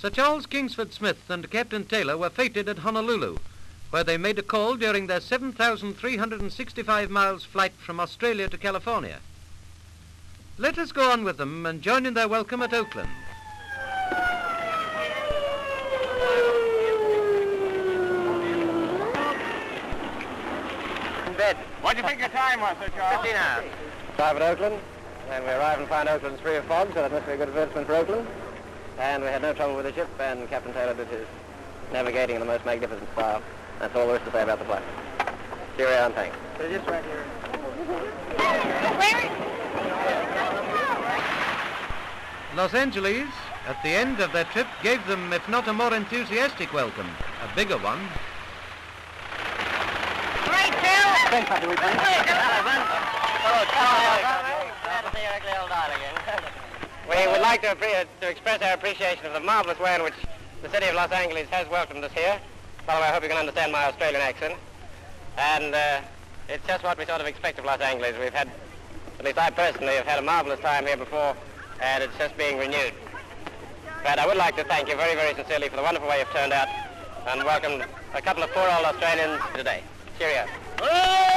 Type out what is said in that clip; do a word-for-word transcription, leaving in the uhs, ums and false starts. Sir Charles Kingsford Smith and Captain Taylor were fated at Honolulu, where they made a call during their seven thousand three hundred sixty-five miles flight from Australia to California. Let us go on with them and join in their welcome at Oakland. Why'd you pick your time on, Sir Charles? fifteen hours. Arrive at Oakland, and we arrived and found Oakland's free of fog, so that must be a good advertisement for Oakland. And we had no trouble with the ship, and Captain Taylor did his navigating in the most magnificent style. That's all there is to say about the flight. Cheerio and thanks. So just right here. Los Angeles, at the end of their trip, gave them, if not a more enthusiastic welcome, a bigger one. Thanks, Mister Weeping. We would like to, to express our appreciation of the marvelous way in which the city of Los Angeles has welcomed us here. By the way, I hope you can understand my Australian accent. And uh, it's just what we sort of expect of Los Angeles. We've had, at least I personally, have had a marvelous time here before, and it's just being renewed. But I would like to thank you very, very sincerely for the wonderful way you've turned out and welcomed a couple of poor old Australians today. Cheerio. Oh!